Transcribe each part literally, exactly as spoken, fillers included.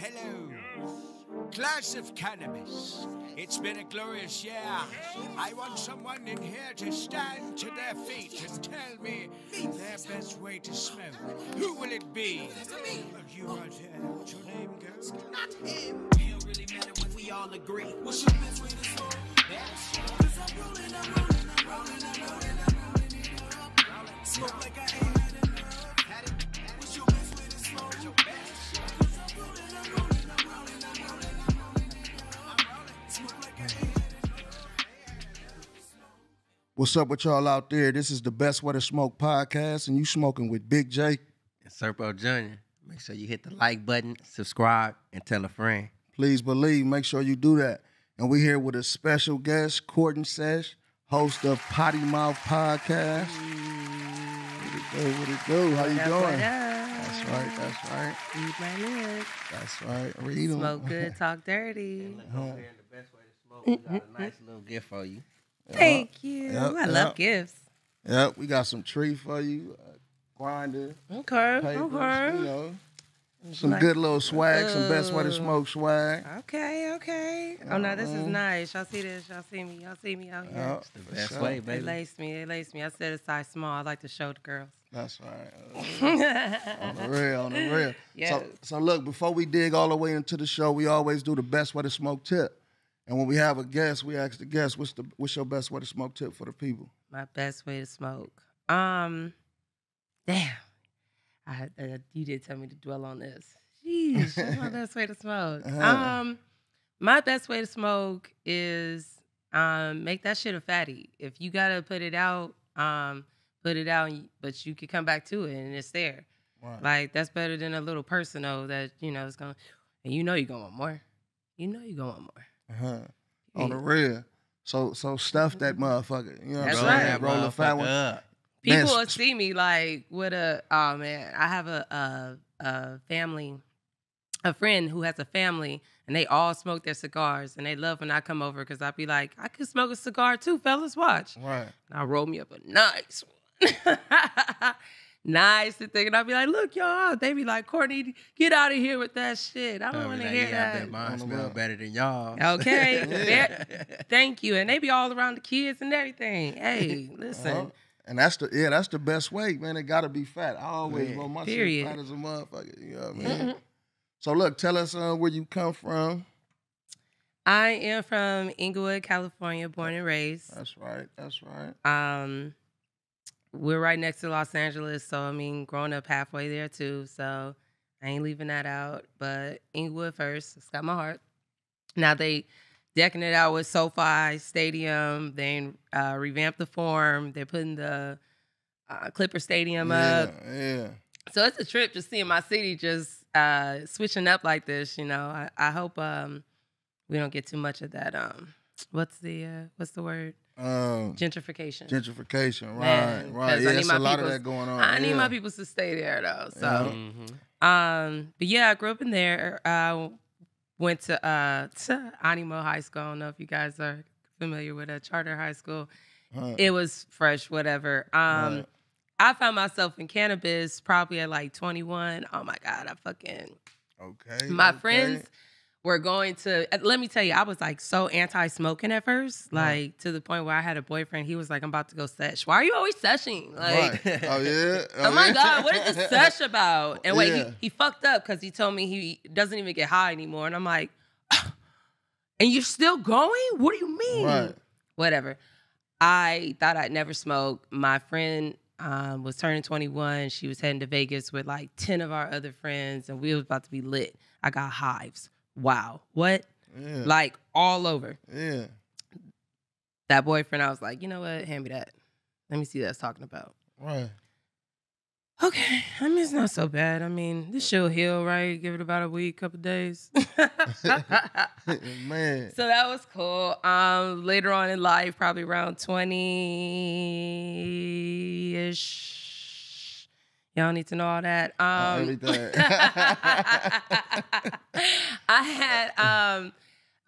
Hello. Class of cannabis. It's been a glorious year. I want someone in here to stand to their feet and tell me their best way to smoke. Who will it be? Well, you right here. What's your name, girl? Not him. It don't really matter when we all agree. What's your best way to smoke? That's it. Cause I'm rolling, I'm rolling, I'm rolling, I'm rolling, I'm rolling in Europe. Smoke like I ain't had enough. Had it. What's your best way to smoke? Your best. Cause I'm rolling, I'm rolling, I'm rolling, I'm rolling, I'm rolling in Europe. Smoke like I ain't had enough. What's up with y'all out there? This is the Best Way to Smoke podcast, and you smoking with Big J and Serpo Junior. Make sure you hit the like button, subscribe, and tell a friend. Please believe. Make sure you do that. And we're here with a special guest, Court N Sesh, host of Potty Mouth Podcast. What it do, what it do? How you doing? That's right, that's right. Eat my lips. That's right. Read them. Smoke good, talk dirty. And the best way to smoke, we got a nice little gift for you. Thank yep. you. Yep, I love yep. gifts. Yep, we got some treat for you. Uh, grinder. Okay, papers, okay. You know. Some like, good little swag, ooh. Some best way to smoke swag. Okay, okay. Oh, no, this is nice. Y'all see this? Y'all see me? Y'all see me out here? Oh, it's the best sure. way, baby. They laced me. They laced me. I said it's size small. I like to show the girls. That's right. On the real, on the real. Yes. So, so look, before we dig all the way into the show, we always do the best way to smoke tip. And when we have a guest, we ask the guest, what's, the, what's your best way to smoke tip for the people? My best way to smoke? Um, damn. I, uh, you did tell me to dwell on this. Jeez, that's my best way to smoke. Uh-huh. Um, my best way to smoke is um, make that shit a fatty. If you gotta put it out, um, put it out. But you can come back to it, and it's there. Right. Like that's better than a little personal that you know is gonna. And you know you're gonna want more. You know you're gonna want more. Uh-huh. Yeah. On the real. So so stuff that motherfucker. You know that's what I'm saying? Right. Roll the fat one up. People will see me like with a, oh man, I have a, a, a family, a friend who has a family and they all smoke their cigars and they love when I come over because I'll be like, I could smoke a cigar too, fellas, watch. Right. And I'll roll me up a nice one. Nice to think. And I'll be like, look, y'all. They be like, Courtney, get out of here with that shit. I don't want to like, hear yeah, that. Mine smell better than y'all. Okay. Yeah. Thank you. And they be all around the kids and everything. Hey, listen. Uh-huh. And that's the yeah, that's the best way, man. It gotta be fat. I always want my shit fat as a motherfucker. You know what I mean? Mm-hmm. So look, tell us uh, where you come from. I am from Inglewood, California, born and raised. That's right. That's right. Um, we're right next to Los Angeles, so I mean, growing up halfway there too. So I ain't leaving that out. But Inglewood first, it's got my heart. Now they. Decking it out with SoFi Stadium. They uh, revamped the form. They're putting the uh, Clipper Stadium yeah, up. Yeah. So it's a trip just seeing my city just uh, switching up like this. You know, I, I hope um, we don't get too much of that. Um, what's the uh, what's the word? Um, gentrification. Gentrification. Right. Man, right. Yeah, it's a lot of that going on. I yeah. need my people to stay there though. So, yeah. Mm-hmm. um, but yeah, I grew up in there. Uh, Went to, uh, to Animo High School. I don't know if you guys are familiar with a charter high school. Right. It was fresh, whatever. Um, right. I found myself in cannabis probably at like twenty-one. Oh, my God. I fucking... Okay. My okay. friends were going to... Let me tell you, I was like so anti-smoking at first. Right. Like to the point where I had a boyfriend. He was like, I'm about to go sesh. Why are you always seshing? Like, right. Oh, yeah? Oh, oh my yeah. God. What is this sesh about? And wait, yeah. he, he fucked up because he told me he doesn't even get high anymore. And I'm like... And you're still going? What do you mean? Right. Whatever. I thought I'd never smoke. My friend um, was turning twenty-one. She was heading to Vegas with like ten of our other friends, and we was about to be lit. I got hives. Wow. What? Yeah. Like all over. Yeah. That boyfriend, I was like, you know what? Hand me that. Let me see what that's talking about. Right. Okay, I mean, it's not so bad. I mean, this shit'll heal, right? Give it about a week, couple of days. Man. So that was cool. Um, later on in life, probably around twenty-ish. Y'all need to know all that. Um, everything. I had, um,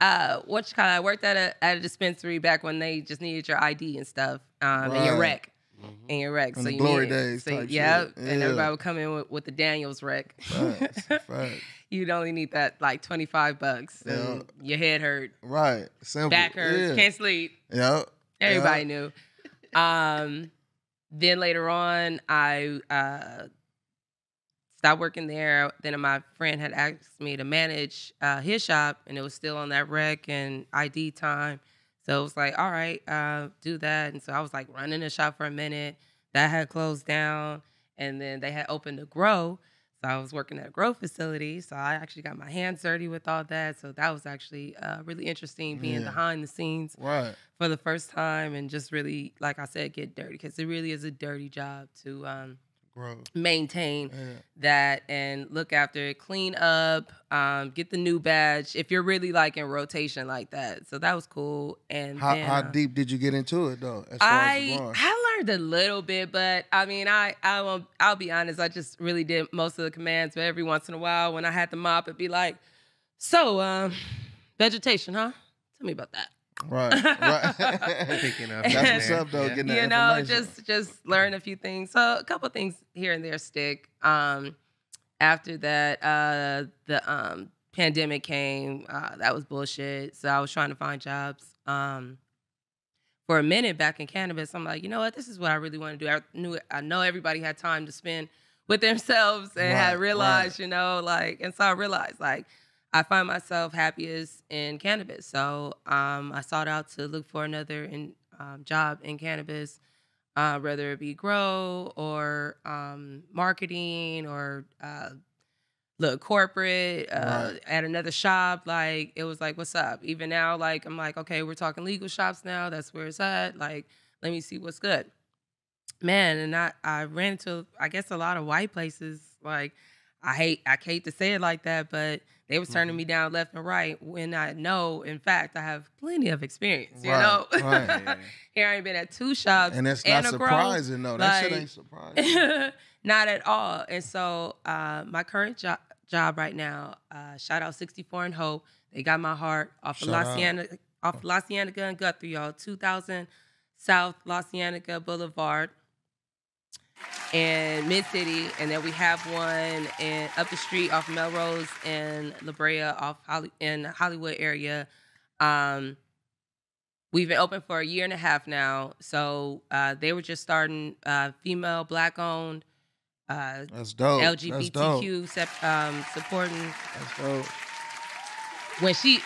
uh, what you call it? I worked at a, at a dispensary back when they just needed your I D and stuff um, right. and your rec. mm-hmm. in your rec. From so the you glory mean, days. So, type yeah, shit. And yeah. everybody would come in with, with the Daniels rec. Facts, facts. You'd only need that like twenty-five bucks. Yeah. And your head hurt. Right. Simple. Back hurts. Yeah. Can't sleep. Yep. Everybody yep. knew. Um, then later on, I uh, stopped working there. Then my friend had asked me to manage uh, his shop, and it was still on that rec and I D time. So it was like, all right, uh, do that. And so I was like running the shop for a minute. That had closed down, and then they had opened a grow. So I was working at a grow facility. So I actually got my hands dirty with all that. So that was actually uh, really interesting, being yeah. behind the scenes right. for the first time, and just really, like I said, get dirty, because it really is a dirty job to um, grow. maintain yeah. that and look after it, clean up, um, get the new badge if you're really like in rotation like that. So that was cool. And how, then, how uh, deep did you get into it though? As far I, as I a little bit, but I mean, I, I won't, I'll be honest, I just really did most of the commands, but every once in a while when I had the mop, it'd be like, so, um, vegetation, huh? Tell me about that. Right, right. Picking up. That's what's up, though, yeah. getting that You know, just, just learn a few things. So a couple things here and there stick. Um, after that, uh, the um, pandemic came. Uh, that was bullshit, so I was trying to find jobs. Um, For a minute back in cannabis, I'm like, you know what? This is what I really want to do. I knew it. I know everybody had time to spend with themselves, and right, had realized, right. you know, like, and so I realized, like, I find myself happiest in cannabis. So um, I sought out to look for another in, um, job in cannabis, uh, whether it be grow or um, marketing or uh, look corporate uh, right. at another shop. Like, it was like, what's up? Even now, like, I'm like, okay, we're talking legal shops now. That's where it's at. Like, let me see what's good, man. And I, I ran into, I guess, a lot of white places. Like, I hate, I hate to say it like that, but they was turning mm-hmm. me down left and right when I know, in fact, I have plenty of experience. You right, know, right. Here I ain't been at two shops, and that's and not surprising. Grow. No, that like, shit ain't surprising. Not at all. And so uh, my current job. job right now, uh, shout out sixty-four and Hope. They got my heart off shout of La Cienega, off La Cienega and Guthrie, y'all. two thousand South La Cienega Boulevard and Mid-City. And then we have one in, up the street off Melrose and La Brea off Holly, in Hollywood area. Um, we've been open for a year and a half now. So uh, they were just starting uh, female, black-owned, Uh, That's dope. L G B T Q That's dope. Um, supporting. That's dope. When she,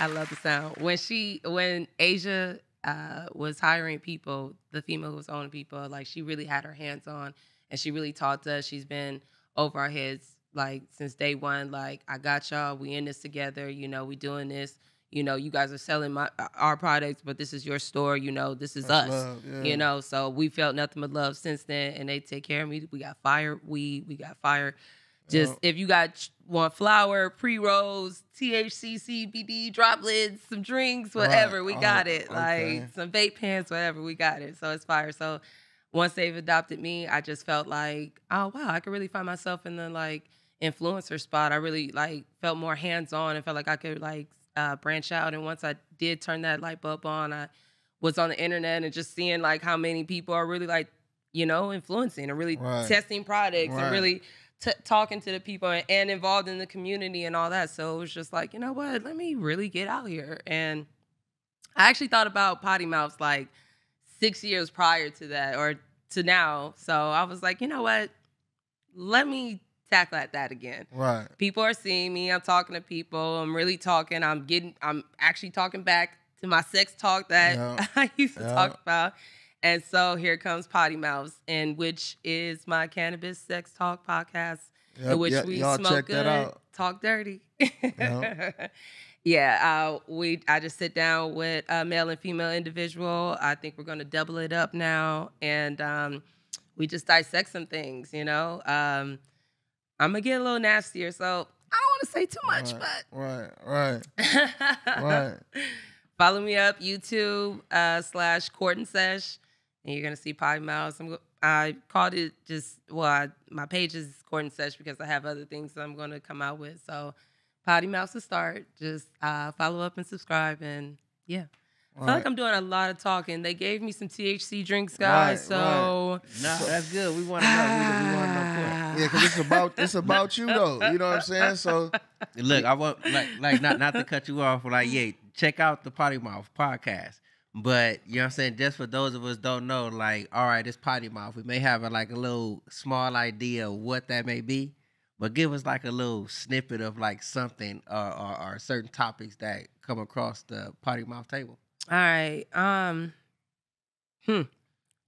I love the sound. When she, when Asia uh, was hiring people, the female who was owning people, like, she really had her hands on, and she really taught us. She's been over our heads like since day one. Like, I got y'all. We in this together. You know, we doing this. You know, you guys are selling my our products, but this is your store. You know, this is That's us. Love, yeah. You know, so we felt nothing but love since then, and they take care of me. We got fire weed, we got fire. Just yeah. if you got want flower, pre rolls, T H C, C B D droplets, some drinks, whatever, right. we got oh, it. Okay. Like some vape pens, whatever, we got it. So it's fire. So once they've adopted me, I just felt like, oh wow, I could really find myself in the like influencer spot. I really like felt more hands on and felt like I could like. Uh, branch out. And once I did turn that light bulb on, I was on the internet and just seeing like how many people are really like, you know, influencing and really right. testing products right. and really t talking to the people and, and involved in the community and all that. So it was just like, you know what, let me really get out here. And I actually thought about Potty Mouths like six years prior to that or to now. So I was like, you know what, let me tackle at that again. Right. People are seeing me. I'm talking to people. I'm really talking. I'm getting, I'm actually talking back to my sex talk that yeah. I used to yeah. talk about. And so here comes Potty Mouths, and which is my cannabis sex talk podcast, yep. in which yep. we smoke good, talk dirty. Yep. yeah. Uh, we, I just sit down with a male and female individual. I think we're going to double it up now. And um, we just dissect some things, you know, um, I'm going to get a little nastier, so I don't want to say too much, right, but... Right, right, right. Follow me up, YouTube, uh, slash Court N Sesh, and you're going to see Potty Mouths. I'm I called it just... Well, I, my page is Court N Sesh because I have other things that I'm going to come out with, so Potty Mouths to start. Just uh, follow up and subscribe, and yeah. All I feel right. like I'm doing a lot of talking. They gave me some T H C drinks, guys. Right, so right. no, that's good. We want to know. We, we want to know. Court. Yeah, because it's about it's about you though. You know what I'm saying? So look, I want like like not not to cut you off, but like yeah, check out the Potty Mouth podcast. But you know what I'm saying? Just for those of us don't know, like all right, it's Potty Mouth. We may have a, like a little small idea of what that may be, but give us like a little snippet of like something or or, or certain topics that come across the Potty Mouth table. All right. Um, hmm.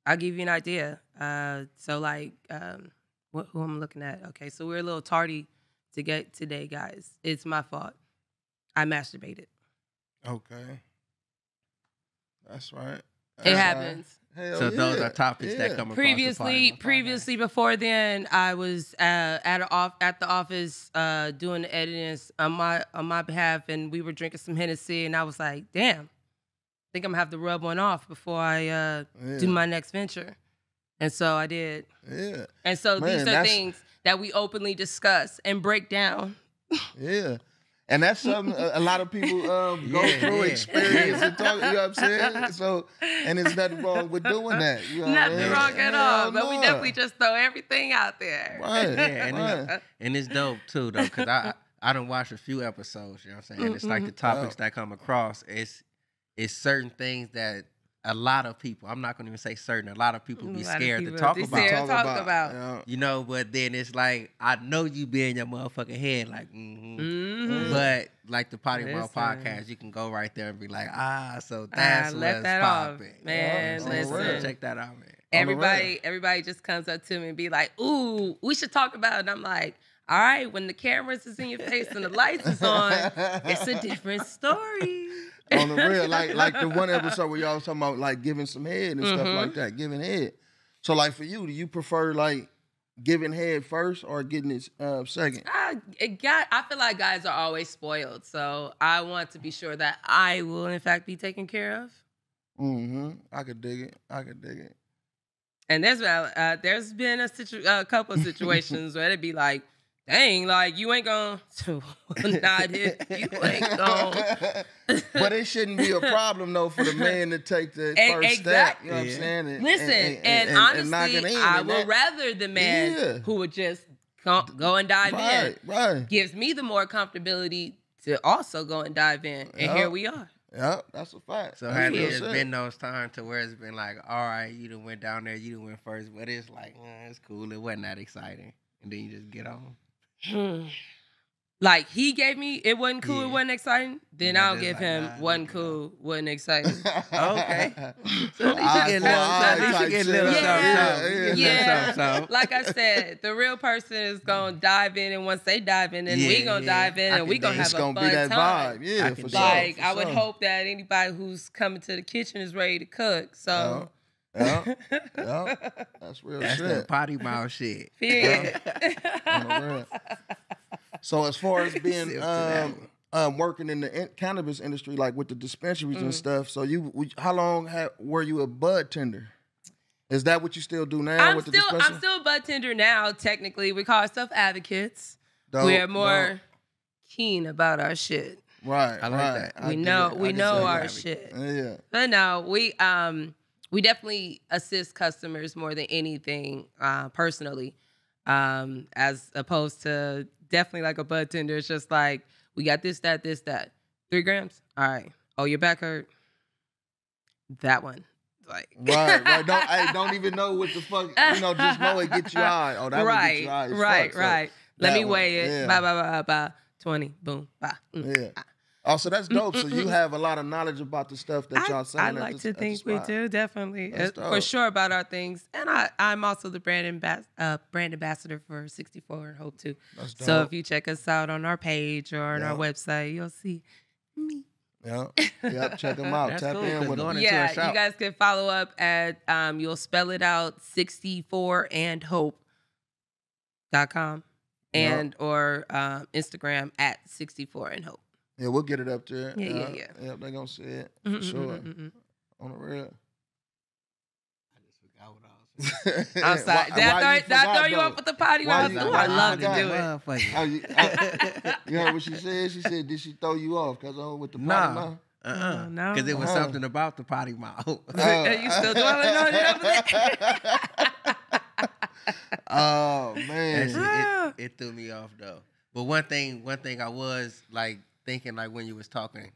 I'll give you an idea. Uh, so like, um, what, who I'm looking at? Okay, so we're a little tardy to get today, guys. It's my fault. I masturbated. Okay. That's right. That's it happens. Right. Hell so yeah. those are topics yeah. that come previously. Across the previously, before then, I was uh, at a off at the office uh, doing the editing on my on my behalf, and we were drinking some Hennessy, and I was like, damn. I think I'm gonna have to rub one off before I uh, yeah. do my next venture, and so I did. Yeah. And so Man, these are things that we openly discuss and break down. Yeah, and that's something a lot of people um, go yeah, through, yeah. experience, and talk. You know what I'm saying? So, and there's nothing wrong with doing that. You know nothing man? wrong at all. Hell but no. we definitely just throw everything out there. Right. Yeah, and, right. It's, and it's dope too, though, because I I done watched a few episodes. You know what I'm saying? And it's like the topics oh. that come across. It's It's certain things that a lot of people, I'm not going to even say certain, a lot of people be scared people to talk about. Scared talk about. about. Yeah. You know, but then it's like, I know you be in your motherfucking head, like, mm-hmm. Mm-hmm. But like the Potty Mouth podcast, you can go right there and be like, ah, so that's uh, what's that popping. Man, yeah, listen. Check that out, man. Everybody, everybody just comes up to me and be like, ooh, we should talk about it. And I'm like, all right, when the cameras is in your face and the lights is on, it's a different story. On the real, like like the one episode where y'all was talking about like giving some head and mm-hmm. stuff like that, giving head. So like for you, do you prefer like giving head first or getting it uh, second? I, it got, I feel like guys are always spoiled, so I want to be sure that I will in fact be taken care of. Mm-hmm. I could dig it. I could dig it. And there's uh, there's been a situ uh, couple of situations where it'd be like, dang, like, you ain't gonna not hit. You ain't gonna. But it shouldn't be a problem, though, for the man to take the and, first exactly. step. You know what yeah. I'm saying? And, Listen, and, and, and, and honestly, and I would rather the man yeah. who would just go, go and dive right, in. Right. Gives me the more comfortability to also go and dive in. And yep. here we are. Yep, that's a fact. So has yeah. there been those times to where it's been like, all right, you done went down there, you done went first, but it's like, mm, it's cool, it wasn't that exciting. And then you just get on. Hmm. Like he gave me, it wasn't cool, yeah. it wasn't exciting. Then yeah, I'll give like, him nah, wasn't cool, wasn't exciting. Okay. So at least you get a little something. Yeah, yeah. yeah. yeah. Like I said, the real person is gonna dive in, and once they dive in, and yeah, we gonna yeah. dive in, and we gonna have a gonna fun be that time. Vibe. Yeah, for sure. Like for I would sure. hope that anybody who's coming to the kitchen is ready to cook. So. Uh-huh. Yeah, yeah, that's real that's shit. That's the Potty Mouth shit. Yeah. Yeah. So as far as being um, um, working in the in cannabis industry, like with the dispensaries mm. and stuff, so you, we, how long have, were you a bud tender? Is that what you still do now? I'm with still, the I'm still a bud tender now. Technically, we call ourselves advocates. Don't, we are more don't. keen about our shit. Right, I like right. that. We I know, we know our advocate. shit. Yeah, but no, we um. We definitely assist customers more than anything uh, personally, um, as opposed to definitely like a bud tender. It's just like, we got this, that, this, that. Three grams? All right. Oh, your back hurt? That one. Like. Right, right. Don't, I don't even know what the fuck, you know, just know it gets you high. Oh, that right, get you high. Right, so right. Let me one. weigh it. Yeah. Bye, bye, bye, bye. twenty, boom, bye. Mm, yeah. Bye. Oh, so that's dope. Mm-mm-mm. So you have a lot of knowledge about the stuff that y'all selling. I like at the, to think we do, definitely. For sure about our things. And I, I'm also the brand, ambas uh, brand ambassador for sixty-four and Hope, too. That's dope. So if you check us out on our page or on yep. our website, you'll see me. Yeah, yep. Check them out. That's Tap cool, in with them. Yeah, you guys can follow up at, um, you'll spell it out, sixty-four and hope dot com and yep. or um, Instagram at sixty-four and hope. Yeah, we'll get it up there. Yeah, uh, yeah, yeah. Yeah, they're going to see it. For mm-hmm, sure. Mm-hmm. On the real. I just forgot what I was saying. I'm sorry. Why, did I throw you, forgot, did I throw you off with the potty mouth? I, I love to do it. Oh, you, I, you heard what she said? She said, did she throw you off? Because I was with the potty mouth. Nah. Uh-uh. Because no, no. It was oh. something about the potty mouth. Oh. Are you still dwelling on it? Oh, man. Actually, it, it threw me off, though. But one thing, one thing I was, like, thinking, like, when you was talking,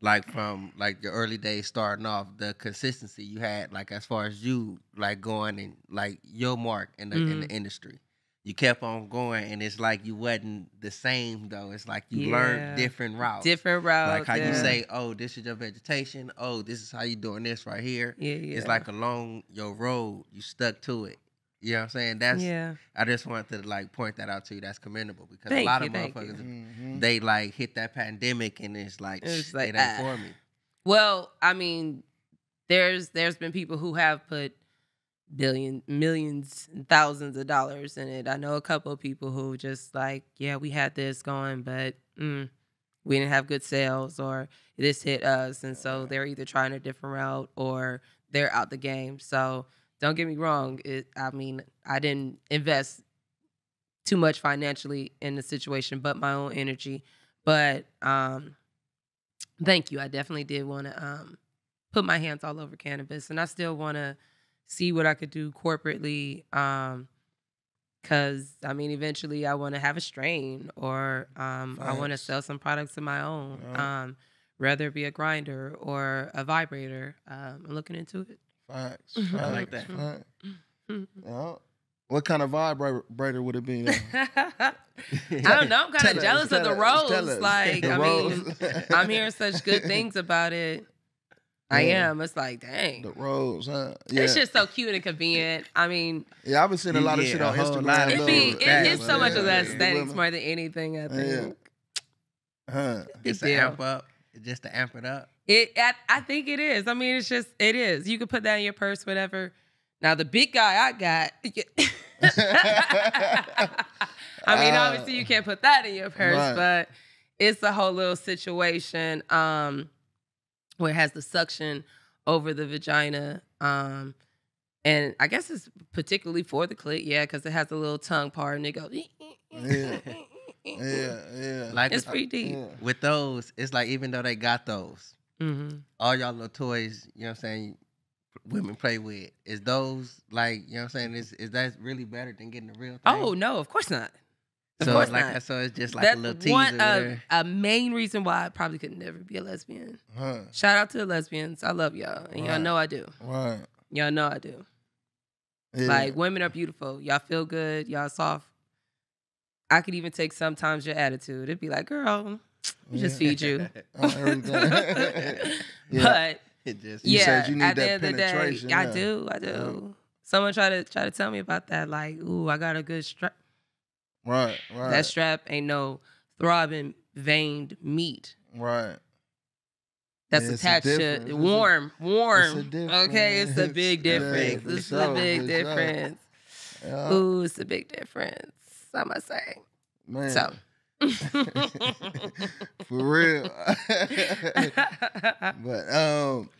like, from, like, your early days starting off, the consistency you had, like, as far as you, like, going and, like, your mark in the, mm-hmm. in the industry. You kept on going, and it's like you wasn't the same, though. It's like you yeah. learned different routes. Different routes, Like how yeah. you say, oh, this is your vegetation. Oh, this is how you doing this right here. Yeah, yeah. It's like along your road, you stuck to it. You know what I'm saying? That's yeah. I just wanted to, like, point that out to you. That's commendable because thank a lot you, of motherfuckers, mm-hmm. they, like, hit that pandemic, and it's like, it's like it ain't uh, for me. Well, I mean, there's there's been people who have put billions, millions, and thousands of dollars in it. I know a couple of people who just like, yeah, we had this going, but mm, we didn't have good sales, or this hit us, and so they're either trying a different route or they're out the game. So don't get me wrong. It, I mean, I didn't invest too much financially in the situation, but my own energy. But um, thank you. I definitely did want to um, put my hands all over cannabis, and I still want to see what I could do corporately, um, because, I mean, eventually I want to have a strain, or um, I want to sell some products of my own, right. um, whether it be a grinder or a vibrator. Um, I'm looking into it. Facts. Facts. I like that. Facts. Yeah. What kind of vibrator would it be? I don't know. I'm kind of jealous us, of the rose. Like, the I rose. mean, I'm hearing such good things about it. I yeah. am. It's like, dang. The rose, huh? Yeah. It's just so cute and convenient. I mean. Yeah, I've been seeing a lot of yeah, shit on Instagram. It be, it, it's so yeah, much of yeah, aesthetics more than anything, I think. Yeah. Huh. It's to amp up. Just to amp it up. It, I, I think it is. I mean, it's just, it is. You can put that in your purse, whatever. Now, the big guy I got. I mean, obviously, you can't put that in your purse, right. but it's a whole little situation. Um. Where it has the suction over the vagina. Um, and I guess it's particularly for the clit, yeah, because it has a little tongue part, and it goes... Yeah, yeah, yeah. Like it's with, pretty deep. Yeah. With those, it's like even though they got those, mm-hmm. all y'all little toys, you know what I'm saying, women play with, is those, like, you know what I'm saying, is, is that really better than getting the real thing? Oh, no, of course not. Of so course it's like not. So it's just like that's a little teaser. One of, a main reason why I probably could never be a lesbian. Right. Shout out to the lesbians. I love y'all. And right. y'all know I do. Right. Y'all know I do. Yeah. Like, women are beautiful. Y'all feel good. Y'all soft. I could even take sometimes your attitude. It'd be like, girl, yeah. just feed you. yeah. But it just, you yeah, said you need at that the end of the day, yeah. I do. I do. Yeah. Someone try to try to tell me about that. Like, ooh, I got a good strap. Right, right. That strap ain't no throbbing, veined meat. Right. That's yeah, attached to warm, warm. It's okay, it's a big difference. Yeah, it's sure, a big difference. Sure. Yeah. Ooh, it's a big difference, I must say. Man. So. For real. But um,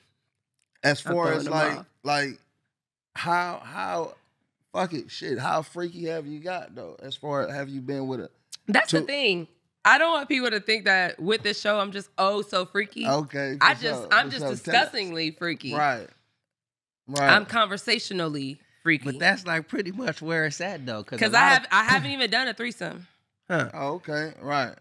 as far as like, off. like how, how, fuck it, shit. How freaky have you got, though? As far as have you been with a... That's the thing. I don't want people to think that with this show, I'm just, oh, so freaky. Okay. I just, so, I'm just so disgustingly freaky. Right. Right. I'm conversationally freaky. But that's like pretty much where it's at, though. Because I, have, of... I haven't even done a threesome. Huh. Oh, okay. Right.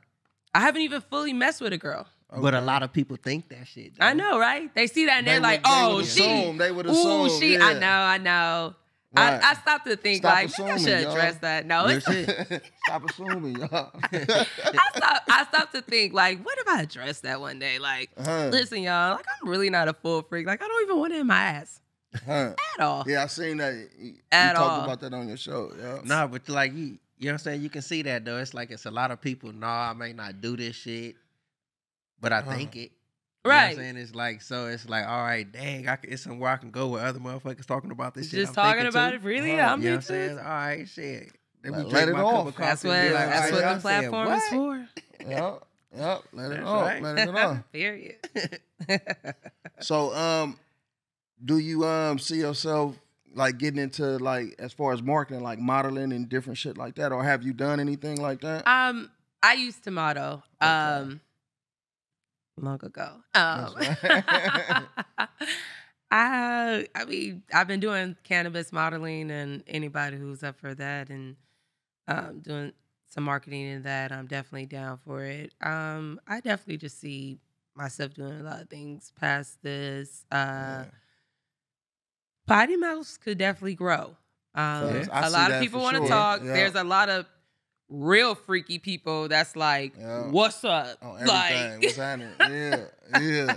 I haven't even fully messed with a girl. Okay. But a lot of people think that shit, though. I know, right? They see that and they they're would, like, oh, they she. Assume. They would assume. Ooh, she. Yeah. I know, I know. Right. I, I stopped to think, stop like, maybe I should address that. No, it's it. Stop assuming, y'all. I, stopped, I stopped to think, like, what if I address that one day? Like, uh-huh. listen, y'all, like, I'm really not a full freak. Like, I don't even want it in my ass. Uh-huh. At all. Yeah, I seen that. You, At you all. talked about that on your show. Yeah. Nah, but, like, you, you know what I'm saying? You can see that, though. It's like it's a lot of people, nah, I may not do this shit, but I uh-huh. think it. Right. You know what I'm saying? It's like, so it's like, all right, dang, I can, it's somewhere I can go with other motherfuckers talking about this shit. Just I'm talking about too. it, really? Uh, I'm you know what I'm saying? All right, shit. Let, like, let it off. That's what, like, that's what the platform said, what? is for. Yep, yep, let that's it off. Right. Let it off. Period. So, um, do you um see yourself, like, getting into, like, as far as marketing, like modeling and different shit like that? Or have you done anything like that? Um, I used to model. Okay. Um, long ago. Um, right. I, I mean, I've been doing cannabis modeling, and anybody who's up for that, and um, doing some marketing in that, I'm definitely down for it. Um, I definitely just see myself doing a lot of things past this. Uh, yeah. Potty Mouth could definitely grow. Um, so a lot of people want to sure. talk. Yeah. There's a lot of real freaky people that's like, yeah. what's up? Oh, like, what's happening? Yeah, yeah.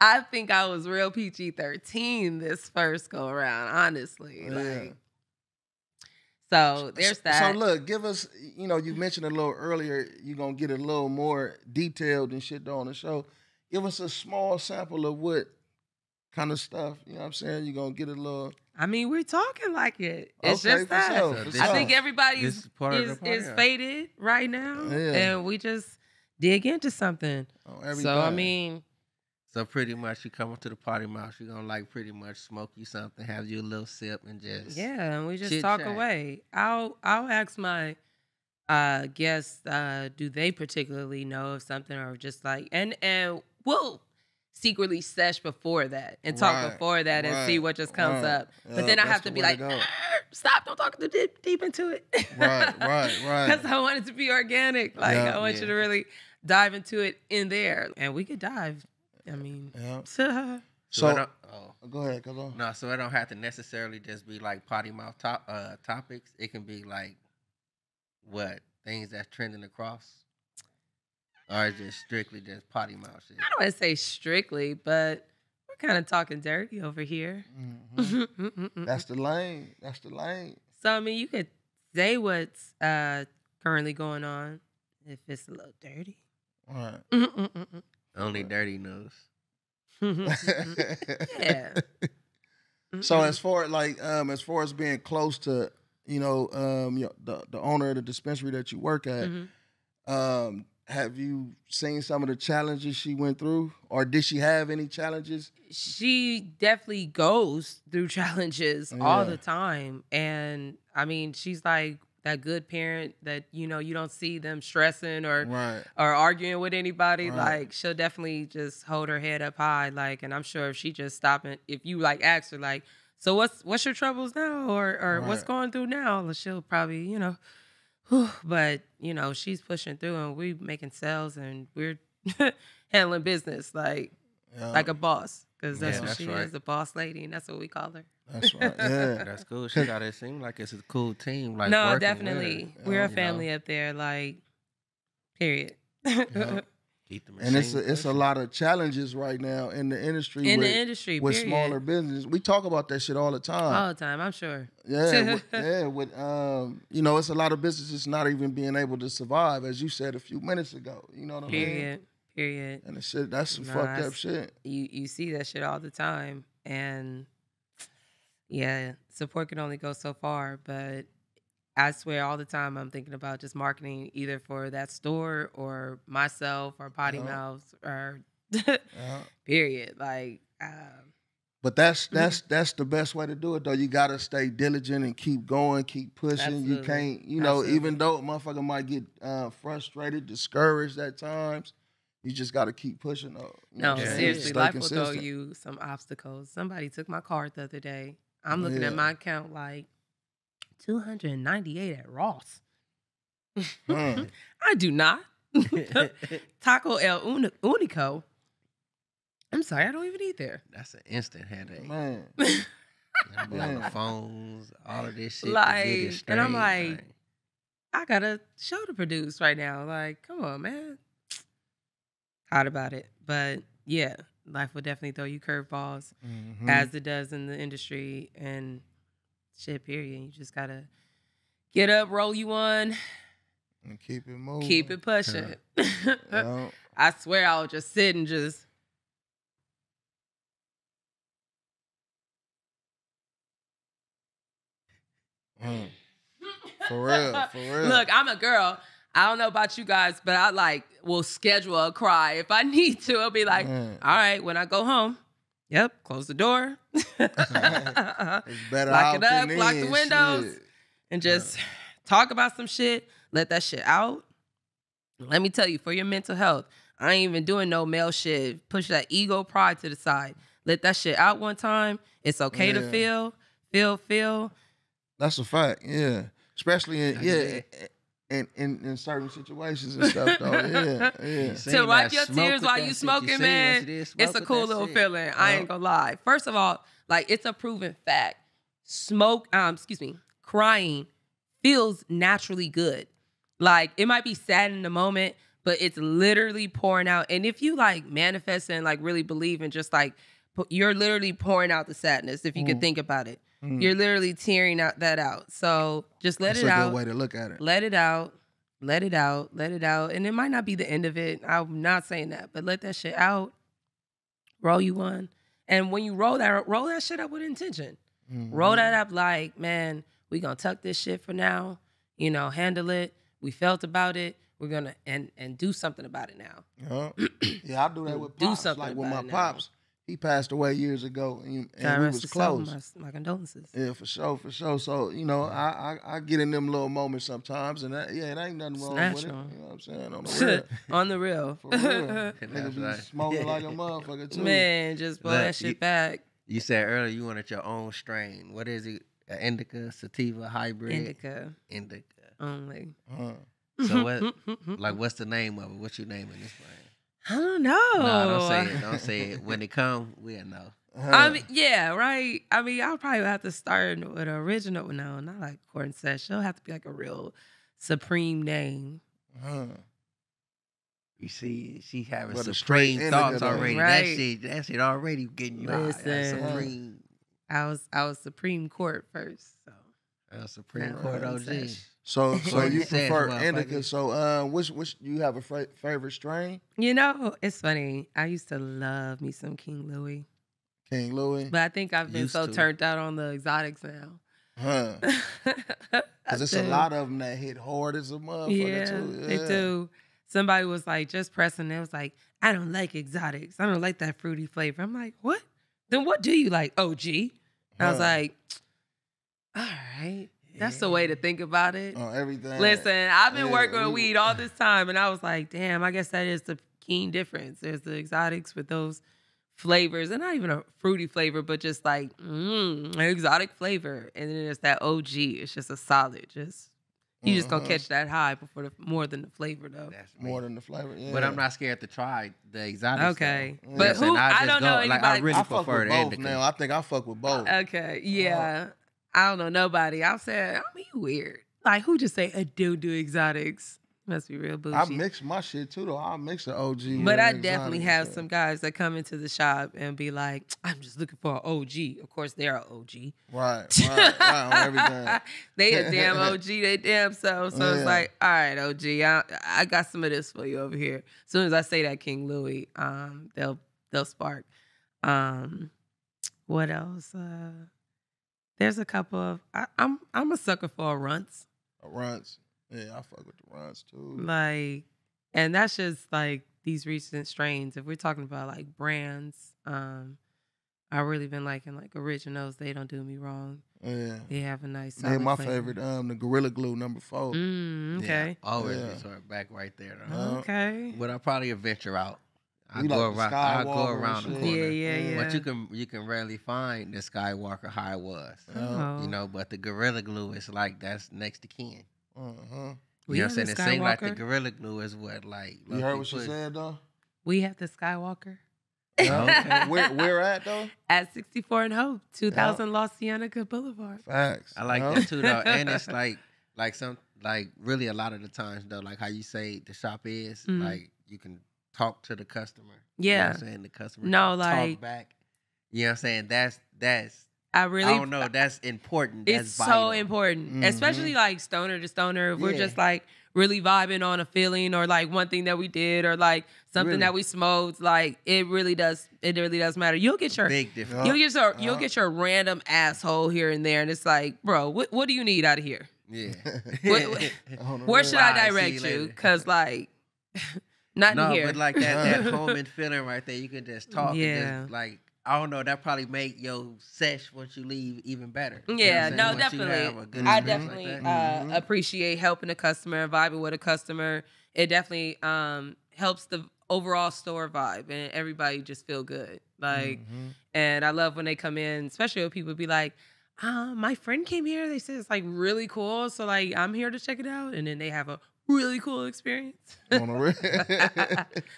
I think I was real P G thirteen this first go around, honestly. Yeah. Like, so there's that. So look, give us, you know, you mentioned a little earlier, you're going to get a little more detailed and shit on the show. Give us a small sample of what kind of stuff, you know what I'm saying? You're going to get a little... I mean, we're talking like it. It's okay, just that. Sure, I sure. think everybody is, is faded right now, yeah. and we just dig into something. Oh, so, I mean... So pretty much you come up to the Potty Mouth, you're going to like pretty much smoke you something, have you a little sip, and just... Yeah, and we just talk chat. away. I'll I'll ask my uh, guests, uh, do they particularly know of something, or just like... And, and we'll... secretly sesh before that and talk right, before that right, and see what just comes right. up. But yeah, then I have to be like, stop, don't talk too deep, deep into it. Right, right, right. Because I want it to be organic. Like, yeah, I want yeah. you to really dive into it in there. And we could dive, I mean. Yeah. So, so I don't, oh. go ahead, go on. No, so it don't have to necessarily just be like potty mouth top, uh, topics. It can be like, what, things that's trending across? Or just strictly just potty mouth shit? I don't want to say strictly, but we're kind of talking dirty over here. Mm-hmm. That's the lane. That's the lane. So, I mean, you could say what's uh, currently going on if it's a little dirty. All right. Mm-mm-mm-mm. Only dirty knows. Yeah. So, as far like um, as far as being close to, you know, um, the the owner of the dispensary that you work at, mm-hmm. um. Have you seen some of the challenges she went through? Or did she have any challenges? She definitely goes through challenges yeah. all the time. And, I mean, she's like that good parent that, you know, you don't see them stressing or right. or arguing with anybody. Right. Like, she'll definitely just hold her head up high. Like, and I'm sure if she just stopped and if you, like, ask her, like, so what's what's your troubles now? Or, or right. what's going through now? She'll probably, you know... But, you know, she's pushing through and we making sales and we're handling business like yeah. like a boss. Because that's yeah, what that's she right. is, a boss lady, and that's what we call her. That's right. Yeah, that's cool. She got it. Seem like it's a cool team. Like No, definitely. With. We're yeah. a family you know. Up there, like, period. Yeah. Keep the machine and it's a, it's a lot of challenges right now in the industry. In with, the industry, with period. smaller businesses, we talk about that shit all the time. All the time, I'm sure. Yeah, with, yeah. With um, you know, it's a lot of businesses not even being able to survive, as you said a few minutes ago. You know what I mean? Period. Period. And the shit, that's some no, fucked I, up shit. You you see that shit all the time, and yeah, support can only go so far, but. I swear all the time I'm thinking about just marketing either for that store or myself or Potty yeah. Mouth or yeah. period. Like, um, but that's that's that's the best way to do it though. You gotta stay diligent and keep going, keep pushing. Absolutely. You can't, you know, Absolutely. even though a motherfucker might get uh, frustrated, discouraged at times. You just got to keep pushing though. You no, know, seriously, life consistent. will throw you some obstacles. Somebody took my card the other day. I'm looking yeah. at my account like. two hundred ninety-eight at Ross. Mm. I do not. Taco El Uni Unico. I'm sorry, I don't even eat there. That's an instant headache. Man. The phones, all of this shit. Like, straight, and I'm like, like, I got a show to produce right now. Like, come on, man. Hot about it. But yeah, life will definitely throw you curveballs mm-hmm. as it does in the industry. And shit, period. You just gotta get up, roll you on, and keep it moving. Keep it pushing. Yeah. Yeah. I swear, I'll just sit and just. Mm. For real, for real. Look, I'm a girl. I don't know about you guys, but I like will schedule a cry if I need to. I'll be like, mm. all right, when I go home. Yep, close the door. It's better lock it up, lock the windows, shit. and just yeah. talk about some shit. Let that shit out. Let me tell you, for your mental health, I ain't even doing no male shit. Push that ego pride to the side. Let that shit out one time. It's okay yeah. to feel, feel, feel. That's a fact, yeah. Especially in, yeah, in, in, in certain situations and stuff, though. Yeah, yeah. To wipe your tears while you smoking, man, it's a cool little feeling. I ain't gonna lie. First of all, like, it's a proven fact. Smoke, um, excuse me, crying feels naturally good. Like, it might be sad in the moment, but it's literally pouring out. And if you, like, manifest and, like, really believe in just, like, you're literally pouring out the sadness, if you mm. could think about it. Mm. You're literally tearing out that out. So just let That's it out. That's a good way to look at it. Let it out. Let it out. Let it out. And it might not be the end of it. I'm not saying that. But let that shit out. Roll you one. And when you roll that, roll that shit up with intention. Mm-hmm. Roll that up like, man, we gonna tuck this shit for now. You know, handle it. We felt about it. We're gonna and and do something about it now. Yeah, yeah I do that with pops. Do something like with my pops. Now. He passed away years ago, and, and we was close. My, my condolences. Yeah, for sure, for sure. So, you know, I, I, I get in them little moments sometimes, and that, yeah, it ain't nothing wrong Snatch with it. On. You know what I'm saying? On the real. On the real. For real. Niggas right. be smoking like a motherfucker, too. Man, just pull Look, that shit you, back. You said earlier you wanted your own strain. What is it? An indica, sativa, hybrid? Indica. Indica. Only. Uh-huh. So what, like, what's the name of it? What's your name in this brand? I don't know. No, don't say it. Don't say it. When it come, we'll know. Uh-huh. I mean, yeah, right. I mean, I'll probably have to start with an original. No, not like Court N Sesh. It'll have to be like a real supreme name. Uh-huh. You see, she having well, supreme thoughts already. Right. That shit, that shit already getting you Listen, out. Supreme. I was, I was Supreme Court first. So. Uh, Supreme now, Court O G. So, so you prefer indica. So, uh, which, which you have a f favorite strain? You know, it's funny. I used to love me some King Louis. King Louis. But I think I've been used so to. turned out on the exotics now. Huh? Because it's a lot of them that hit hard as a motherfucker. Yeah, too. Yeah, they do. Somebody was like just pressing. It was like, I don't like exotics. I don't like that fruity flavor. I'm like, what? Then what do you like? O G. Huh. I was like, all right. That's the way to think about it. Oh, everything. Listen, I've been yeah, working with weed all this time, and I was like, damn, I guess that is the keen difference. There's the exotics with those flavors, and not even a fruity flavor, but just like, mmm, an exotic flavor. And then it's that O G. It's just a solid. Just You just uh-huh. gonna catch that high before the, more than the flavor, though. That's more than the flavor, yeah. But I'm not scared to try the exotic Okay. Stuff. But yeah. who, I, I don't go, know anybody. Like, I really I fuck prefer with both indica. now. I think I fuck with both. Okay, yeah. Uh, I don't know nobody. I said, I mean, you weird. Like, who just say a dude do exotics? Must be real bougie. I mix my shit, too, though. I mix the O G. But I definitely have some guys that come into the shop and be like, I'm just looking for an O G. Of course, they're an O G. Right, right, right, on everything. They a damn O G. They damn self. So, so yeah. it's like, all right, O G, I, I got some of this for you over here. As soon as I say that King Louis, um, they'll, they'll spark. Um, what else? Uh... There's a couple of I, I'm I'm a sucker for a runts. A runts, yeah, I fuck with the runts too. Like, and that's just like these recent strains. If we're talking about like brands, um, I really been liking like originals. They don't do me wrong. Yeah, they have a nice. Solid yeah, my flavor. favorite, um, the Gorilla Glue number four. Mm, okay, yeah, always yeah. start back right there. Though. Okay, but I'll probably venture out. I go, like around, I go around the corner. Yeah, yeah, yeah. But you can you can rarely find the Skywalker how it was. Uh-huh. You know, but the Gorilla Glue is like that's next to kin. Uh-huh. You we know what I'm saying? It seems like the Gorilla Glue is what like You heard what she said though? We have the Skywalker. Okay. where where at though? At sixty-four and Hope, two thousand yep. Los Cienega Boulevard. Facts. I like yep. that too though. And it's like like some like really a lot of the times though, like how you say the shop is, mm-hmm. like you can talk to the customer. Yeah. You know what I'm saying? The customer no, like, talk back. You know what I'm saying? That's, that's, I really, I don't know. That's important. That's it's vital. so important. Mm-hmm. Especially like stoner to stoner. If yeah. we're just like really vibing on a feeling or like one thing that we did or like something really? that we smoked. Like it really does, it really does matter. You'll get your, Big difference. you'll get your, uh-huh. you'll get your random asshole here and there. And it's like, bro, what, what do you need out of here? Yeah. what, what, where should I direct you? you? Cause like, Not no, in here. but like that, that home and feeling right there. You can just talk. Yeah. And just like, I don't know. That probably make your sesh once you leave even better. Yeah, you know no, definitely. I definitely like uh, mm-hmm. appreciate helping a customer, vibing with a customer. It definitely um, helps the overall store vibe and everybody just feel good. Like, mm-hmm. and I love when they come in, especially when people be like, uh, my friend came here. They said it's like really cool. So like, I'm here to check it out. And then they have a really cool experience. like I'm when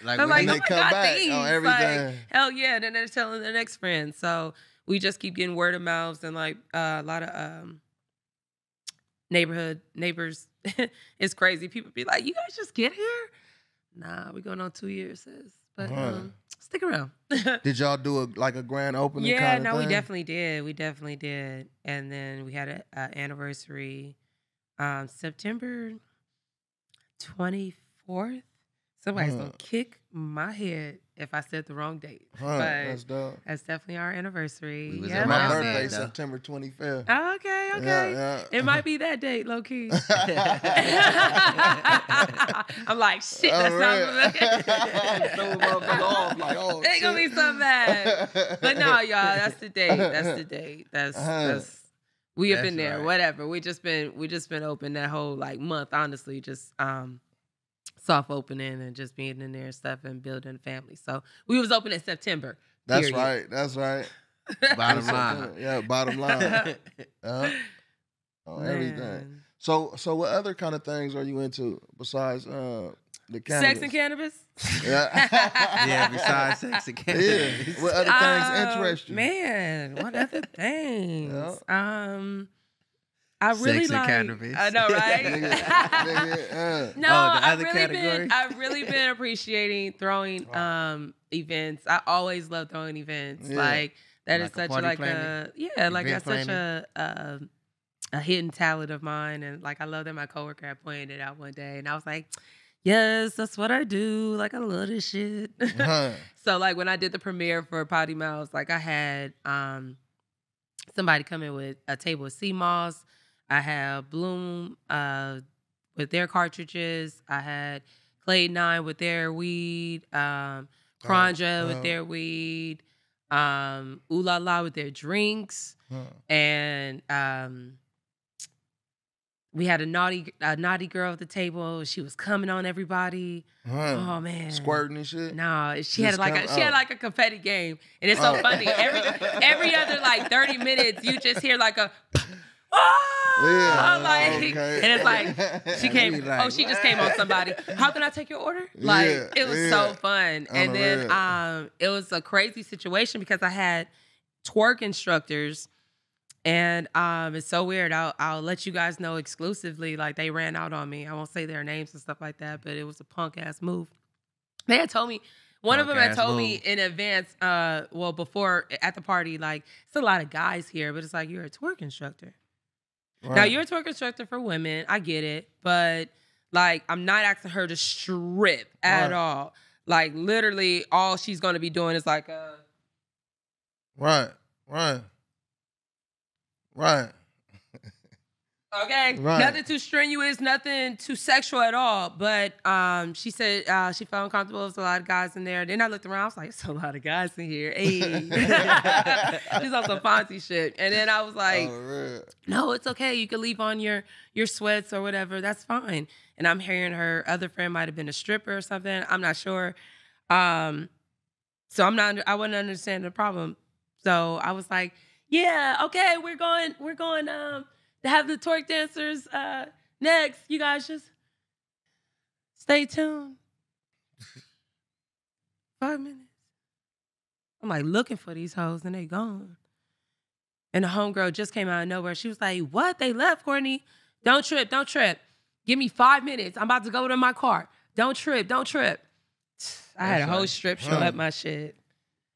like, they oh come God, back on oh, everything. Like, hell yeah. And then they're telling their next friend. So we just keep getting word of mouths and like uh, a lot of um, neighborhood neighbors. It's crazy. People be like, you guys just get here? Nah, we're going on two years, sis. But right. um, stick around. Did y'all do a, like a grand opening yeah, kind of no, thing? Yeah, no, we definitely did. We definitely did. And then we had an anniversary um, September twenty-fourth. Somebody's huh. going to kick my head if I said the wrong date. Huh, that's dope. That's definitely our anniversary. We was yeah, my birthday, though. September twenty-fifth. Oh, okay, okay. Yeah, yeah. It might be that date, low key. I'm like, shit, that's not familiar. I'm like, oh, shit. Ain't gonna be so bad. But no, y'all, that's the date. That's the date. That's uh-huh. that's. We have that's been there. Right. Whatever. We just been we just been open that whole like month. Honestly, just um. soft opening and just being in there and stuff and building a family. So we was open in September. That's period. right. That's right. Bottom line. Yeah, bottom line. uh, oh, everything. So so what other kind of things are you into besides uh, the cannabis? Sex and cannabis? Yeah, yeah besides sex and cannabis. Yeah. What other things um, interest you? Man, what other things? Yeah. Um... I really Sex like, and cannabis. I know, right? no, oh, I've really category? been, I've really been appreciating throwing wow. um, events. I always love throwing events. Yeah. Like that like is such like planning. a yeah, like Event that's planning. such a, a a hidden talent of mine. And like I love that my coworker had pointed it out one day, and I was like, yes, that's what I do. Like I love this shit. Huh. So like when I did the premiere for Potty Mouth, like I had um, somebody come in with a table of sea moss. I have Bloom uh, with their cartridges. I had Clay Nine with their weed. Um, Pranja oh, oh. with their weed. Um, Ula La with their drinks. Oh. And um, we had a naughty a naughty girl at the table. She was coming on everybody. Huh. Oh man, squirting and shit. No, she Just had like a, she had like a confetti game, and it's so oh. funny. Every every other like thirty minutes, you just hear like a. Oh, yeah, like, okay. And it's like she came. Like, oh, she just came on somebody. How can I take your order? Like yeah, it was yeah. so fun. And Unreal. then um, it was a crazy situation because I had twerk instructors, and um, it's so weird. I'll I'll let you guys know exclusively. Like they ran out on me. I won't say their names and stuff like that, but it was a punk ass move. They had told me. One okay, of them had told me in advance, uh, well, before at the party, like it's a lot of guys here, but it's like you're a twerk instructor. Right. Now, you're a twerk instructor for women. I get it. But, like, I'm not asking her to strip at right. all. Like, literally, all she's going to be doing is, like, a... Right. Right. Right. Okay? Right. Nothing too strenuous, nothing too sexual at all. But um, she said uh, she felt uncomfortable. There's a lot of guys in there. Then I looked around. I was like, there's a lot of guys in here. Hey. She's on some Fonzie shit. And then I was like, oh, no, it's okay. You can leave on your, your sweats or whatever. That's fine. And I'm hearing her other friend might have been a stripper or something. I'm not sure. Um, so I'm not. I wouldn't understand the problem. So I was like, yeah, okay, we're going. We're going. Um, To have the twerk dancers uh, next. You guys just stay tuned. Five minutes. I'm like looking for these hoes and they gone. And the homegirl just came out of nowhere. She was like, what? They left, Courtney. Don't trip. Don't trip. Give me five minutes. I'm about to go to my car. Don't trip. Don't trip. I had a whole strip show at my shit.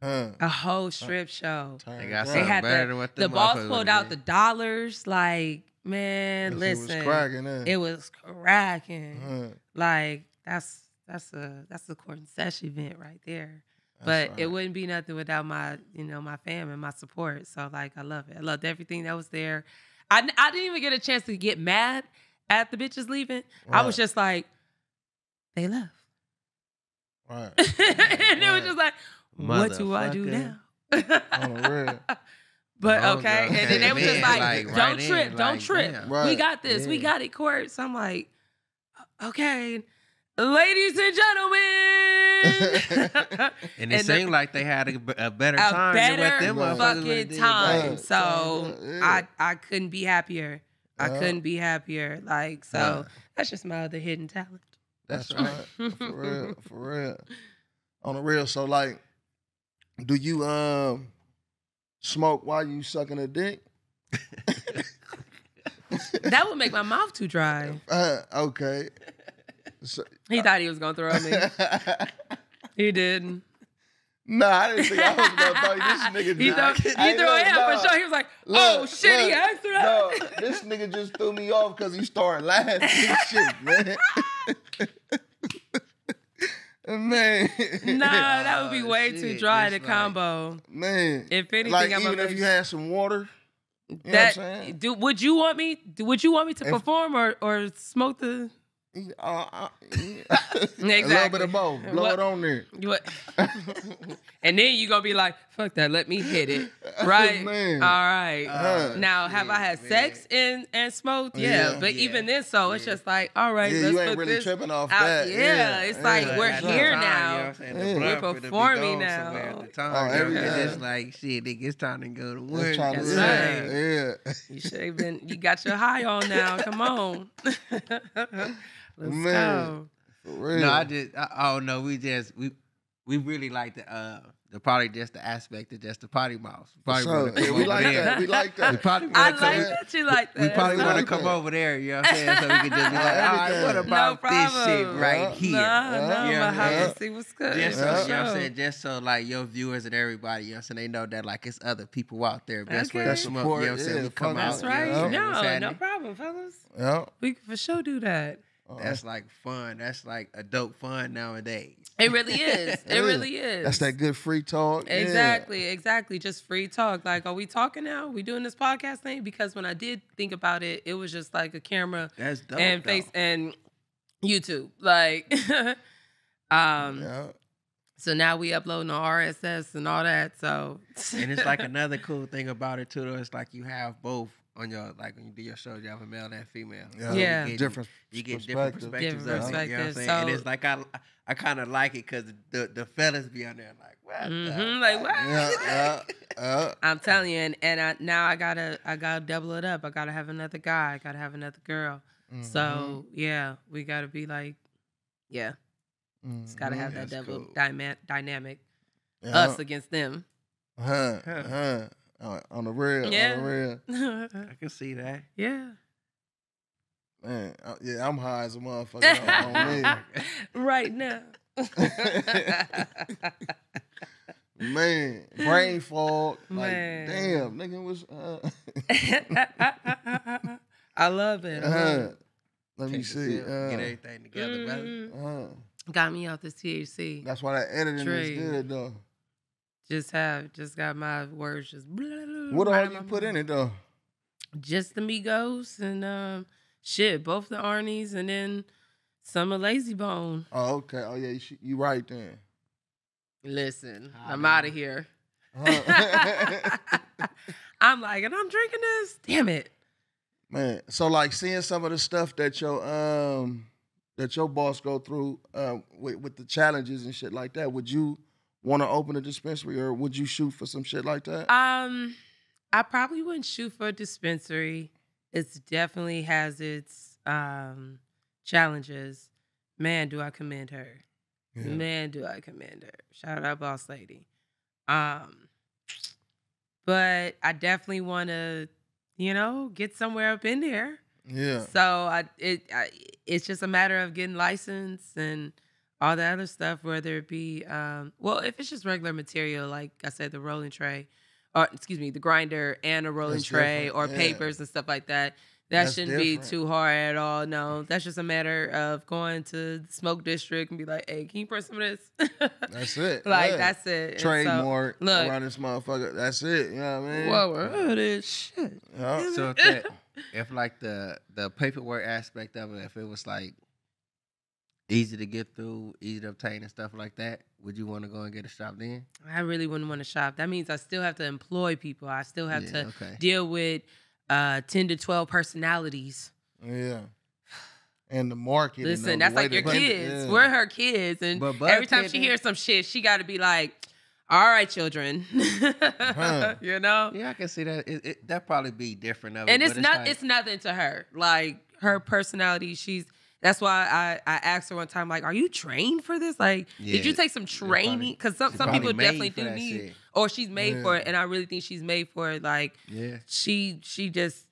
Huh. A whole strip show. They, got they had the, the boss pulled out the dollars. Like, man, listen, it was cracking. Eh? It was cracking. Huh. Like that's that's a that's a Court N Sesh event right there. That's but right. it wouldn't be nothing without my you know my fam and my support. So like, I love it. I loved everything that was there. I I didn't even get a chance to get mad at the bitches leaving. Right. I was just like, they left. Right. And right. it was just like. What do I do now? Oh, but okay. okay, and then they were just like, like don't right trip, in, don't like, trip. Right. We got this, yeah. we got it, Court. So I'm like, okay, ladies and gentlemen, And it and seemed the, like they had a, a better a time better than what them fucking did. time. So yeah. I I couldn't be happier. I yeah. couldn't be happier. Like so, yeah. that's just my other hidden talent. That's right. For real, for real. On the real. So like, do you um smoke while you sucking a dick? That would make my mouth too dry. Uh, okay. So, he thought he was gonna throw me. He didn't. Nah, I didn't think I was gonna throw you. This nigga he just threw, he threw him no. for sure. He was like, "Oh look, shit, look, he asked her." No, this nigga just threw me off because he started laughing. Shit, man. Man, no, that would be way oh, too dry to like, combo. Man, if anything, like, I'm even if you had some water. You that know what I'm saying? Do, would you want me? Do, would you want me to if, perform or or smoke the? Uh, uh, yeah. Exactly. A little bit of both. Blow what, it on there. What? And then you gonna be like, "Fuck that! Let me hit it." Right? Man. All right. Uh, now, have yeah, I had man. sex and and smoked? Yeah. yeah but yeah, even then, so yeah. it's just like, all right. Yeah, let's you ain't put really this tripping off out. that. Yeah. yeah. It's yeah. like yeah. we're here time, now. You know yeah. We're performing now. At the time, oh, every yeah. It's like shit. It gets time to go to work. To That's right. Yeah. You should have been. You got your high on now. Come on. Let's man, go. For real. No, I just, I don't know. We just, we we really like the, uh, the probably just the aspect of just the potty mouth. Probably so, yeah, we like there. that. We like that. We probably I like that you like that. We probably want to come over there, you know what I'm saying? So we can just be like, all right, what about no this shit right uh, here? No, uh, no, you know my house, see what's good. Just so, uh, you know what I'm saying? Just so, like, your viewers and everybody, you know what I'm saying? They know that, like, it's other people out there. That's okay. where that's come support, up, you know what I'm yeah, saying? We come that's out. That's right. You know, no, no problem, fellas. Yep. We can for sure do that. That's like fun. That's like adult fun nowadays. It really is. It really is. That's that good free talk. Exactly. Yeah. Exactly. Just free talk. Like, are we talking now? We doing this podcast thing? Because when I did think about it, it was just like a camera That's dope, and face though. and YouTube. Like, um, yeah. So now we uploading on R S S and all that. So, and it's like another cool thing about it too. Though it's like you have both. On your, like, when you do your show, you have a male and a female. Yeah. yeah. You get different, you get different perspectives different of it. You know what I'm saying? So, and it's like, I I kind of like it because the, the fellas be on there like, what? Mm-hmm, like, what? Yeah, uh, uh. I'm telling you, and, and I, now I got to I gotta double it up. I got to have another guy. I got to have another girl. Mm-hmm. So, yeah, we got to be like, yeah. Mm-hmm. It's got to have That's that double cool. dyma dynamic. Yeah. Us against them. Huh, huh. huh. Uh, on the real, yeah. on the real. I can see that. Yeah. Man, I, yeah, I'm high as a motherfucker on, on me. Right now. Man, brain fog. Like, damn, nigga was... Uh... I love it. Uh -huh. Let Take me see. Uh, Get everything together, mm, brother. Uh -huh. Got me out this T H C. That's why that editing Tree. is good, though. Just have, just got my words just. What all you put in it though? Just the Migos and um, shit, both the Arnie's and then some of Lazy Bone. Oh, okay. Oh, yeah, you, you right then. Listen, I I'm know. out of here. Huh? I'm like, and I'm drinking this? Damn it. Man, so like seeing some of the stuff that your, um, that your boss go through uh, with, with the challenges and shit like that, would you want to open a dispensary, or would you shoot for some shit like that? Um, I probably wouldn't shoot for a dispensary. It definitely has its um, challenges. Man, do I commend her. Yeah. Man, do I commend her. Shout out, boss lady. Um, but I definitely want to, you know, get somewhere up in there. Yeah. So I, it, I, it's just a matter of getting licensed and all the other stuff, whether it be, um, well, if it's just regular material, like I said, the rolling tray, or excuse me, the grinder and a rolling that's tray different. or yeah. papers and stuff like that, that that's shouldn't different. be too hard at all. No, that's just a matter of going to the smoke district and be like, hey, can you press some of this? That's it. Like, yeah. that's it. Trademark so, look, around this motherfucker. That's it. You know what I mean? Whoa, we're this shit. Yeah. So if, that, if like the, the paperwork aspect of it, if it was like, easy to get through, easy to obtain and stuff like that, would you want to go and get a shop then? I really wouldn't want to shop. That means I still have to employ people. I still have yeah, to okay. deal with uh, ten to twelve personalities. Yeah. and the market. Listen, and that's like your kids. Yeah. We're her kids. And but, but every time she hears some shit, she got to be like, all right, children. Huh. You know? Yeah, I can see that. It, it, that probably be different. Of and it, it's, it's, not, like, it's nothing to her. Like, her personality, she's... That's why I, I asked her one time, like, are you trained for this? Like, yeah, did you take some training? Because some, some people definitely do need, shit. or she's made yeah. for it. And I really think she's made for it. Like, yeah. she she just,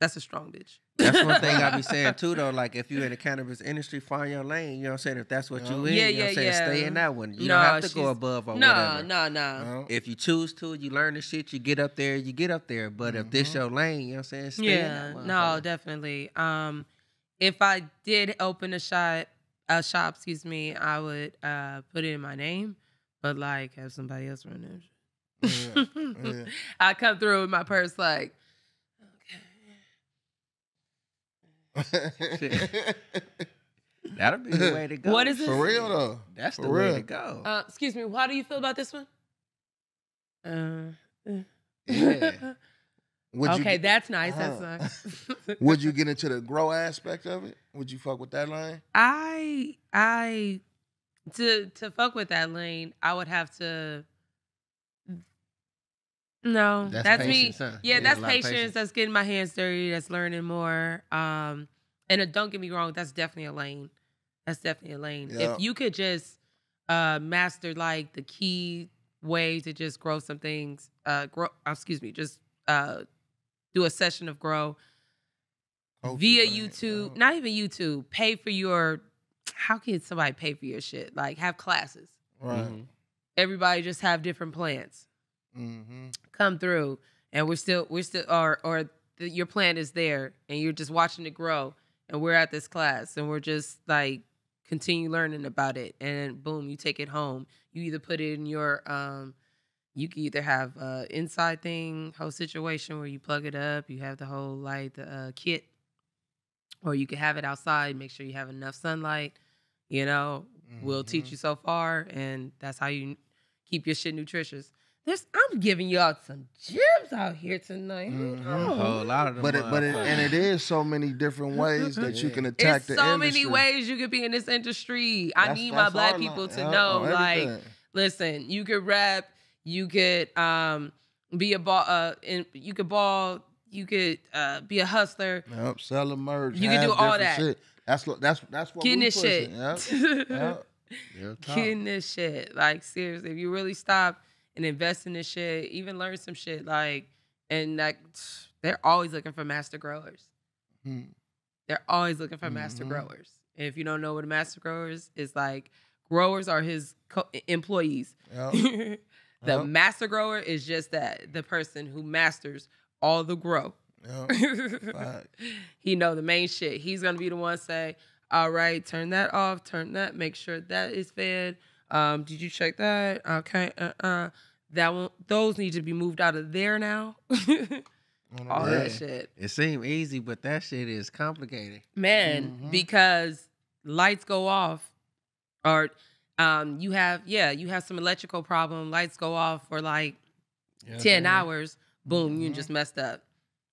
that's a strong bitch. That's one thing I be saying, too, though. Like, if you're in the cannabis industry, find your lane. You know what I'm saying? If that's what you in, yeah, you know what I'm saying? Yeah. Stay in that one. You no, don't have to go above or no, whatever. No, no, no. If you choose to, you learn the shit, you get up there, you get up there. But mm-hmm. if this your lane, you know what I'm saying? Stay yeah, in that one. No, definitely. Um, if I did open a shop, a shop, excuse me, I would uh, put it in my name, but, like, have somebody else run it. Yeah. Yeah. I come through with my purse, like, that'll be the way to go. What is it? For real though. That's For the real. way to go. Uh, excuse me. How do you feel about this one? Uh, uh. Yeah. Okay, get, that's nice. Huh. That's nice. Would you get into the grow aspect of it? Would you fuck with that lane? I, I, to to fuck with that lane, I would have to. No, that's, that's patience, me. Huh? Yeah, yeah, that's patience. patience. That's getting my hands dirty. That's learning more. Um, and uh, don't get me wrong, that's definitely a lane. That's definitely a lane. Yep. If you could just uh, master like the key way to just grow some things, uh, grow. Excuse me, just uh, do a session of grow Hope via YouTube. Right. Not even YouTube. Pay for your. How can somebody pay for your shit? Like have classes. Right. Mm-hmm. Everybody just have different plants. Mm-hmm. Come through, and we're still, we're still, or or the, your plant is there, and you're just watching it grow, and we're at this class, and we're just like continue learning about it, and boom, you take it home. You either put it in your, um, you can either have a inside thing, whole situation where you plug it up, you have the whole like the uh, kit, or you can have it outside. Make sure you have enough sunlight. You know, mm-hmm. we'll teach you so far, and that's how you keep your shit nutritious. There's, I'm giving y'all some gems out here tonight. Mm-hmm. oh. A whole lot of them. But it, but it, and it is so many different ways that yeah. you can attack it's the so industry. So many ways you could be in this industry. That's, I need my black people to know. Oh, like, listen, you could rap, you could um, be a ball, uh, in, you could ball, you could uh, be a hustler. Yep, sell a merch. You could do all that. Shit. That's that's that's what Getting we this pushing. Shit. Yep. Yep. Getting this shit. Like seriously, if you really stop. And invest in this shit, even learn some shit. Like, and like, they're always looking for master growers. Mm. They're always looking for mm-hmm. master growers. And if you don't know what a master grower is, it's like growers are his co- employees. Yep. the yep. master grower is just that, the person who masters all the grow. Yep. He know the main shit. He's gonna be the one say, all right, turn that off, turn that, make sure that is fed. Um, did you check that? Okay, uh-uh. That one, those need to be moved out of there now. All man. that shit. It seemed easy, but that shit is complicated. Man, mm-hmm. because lights go off, or um, you have yeah, you have some electrical problem. Lights go off for like yes, ten man. hours. Boom, mm-hmm. you just messed up.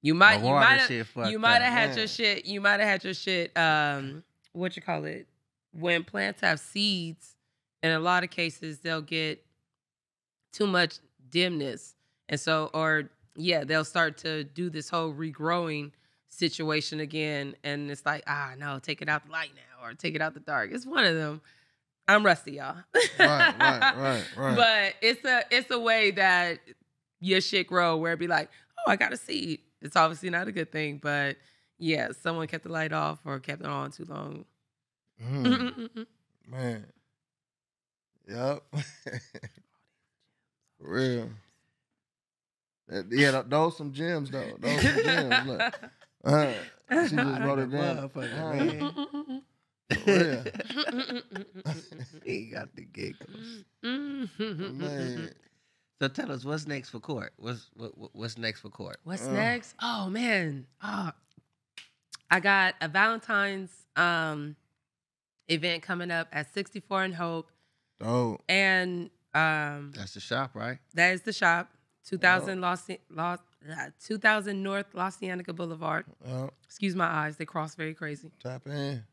You might, you might, have, you might have had man. your shit. You might have had your shit. Um, what you call it? When plants have seeds. In a lot of cases, they'll get too much dimness. And so, or yeah, they'll start to do this whole regrowing situation again. And it's like, ah, no, take it out the light now or take it out the dark. It's one of them. I'm rusty, y'all. Right, right, right, right. But it's a, it's a way that your shit grow where it'd be like, oh, I got a seed. It's obviously not a good thing, but yeah, someone kept the light off or kept it on too long. Mm. Man. Yep. For real. That, yeah, those some gems, though. Those some gems. Look. Uh, she just wrote it down. Uh, for real. He got the giggles. Man. So tell us, what's next for court? What's what, what's next for court? What's uh, next? Oh, man. Oh, I got a Valentine's um, event coming up at sixty-four and Hope. Oh, and um, that's the shop, right? That is the shop. two thousand oh. Los, Los uh, two thousand North La Cienega Boulevard. Oh. Excuse my eyes. They cross very crazy. Tap in.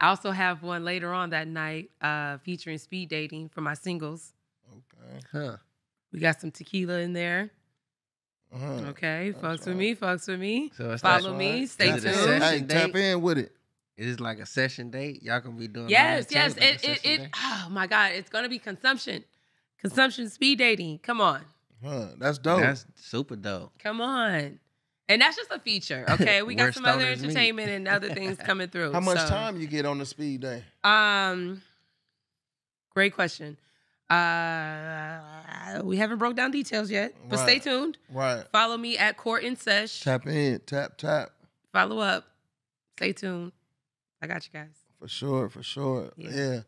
I also have one later on that night uh, featuring speed dating for my singles. Okay. Huh. We got some tequila in there. Uh-huh. Okay. That's fucks right. with me. Fucks with me. So it's Follow like, me. Stay tuned. Hey, tap in with it. It is like a session date. Y'all gonna be doing yes, yes. Too, it, like it, it oh my God, it's gonna be consumption, consumption speed dating. Come on, huh, that's dope. That's super dope. Come on, and that's just a feature. Okay, we got some other entertainment meet. and other things coming through. How much so. time you get on the speed day? Um, great question. Uh, we haven't broke down details yet, but right. stay tuned. Right. Follow me at Court N Sesh. Tap in, tap tap. Follow up. Stay tuned. I got you guys. For sure, for sure. Yeah. yeah.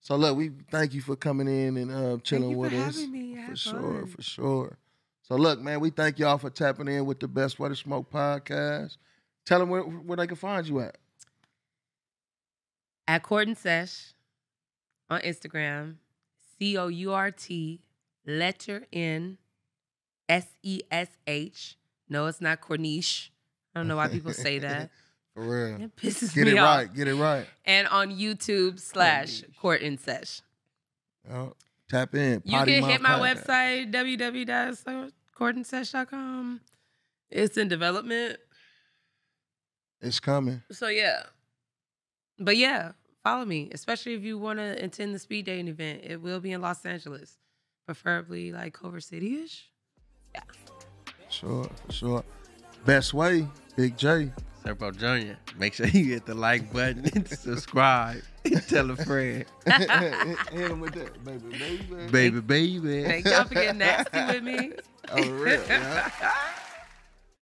So look, we thank you for coming in and uh, chilling with us. Thank you for having me. Have for sure, fun. for sure. So look, man, we thank y'all for tapping in with the Best Way to Smoke podcast. Tell them where, where they can find you at. At Court N Sesh on Instagram, C O U R T, letter N, S E S H. No, it's not Corniche. I don't know why people say that. For real. It pisses Get me it off. right. Get it right. And on YouTube slash Court N Sesh. Oh, tap in. You Potty can hit my podcast. website, w w w dot court n sesh dot com. It's in development. It's coming. So, yeah. But, yeah, follow me, especially if you want to attend the speed dating event. It will be in Los Angeles, preferably like Culver City-ish. Yeah. Sure, for sure. Best Way, Big J. Serpo Junior, make sure you hit the like button and subscribe and tell a friend. Hit him with that, baby, baby. Baby, baby. Thank y'all for getting nasty with me. Oh, real, yeah.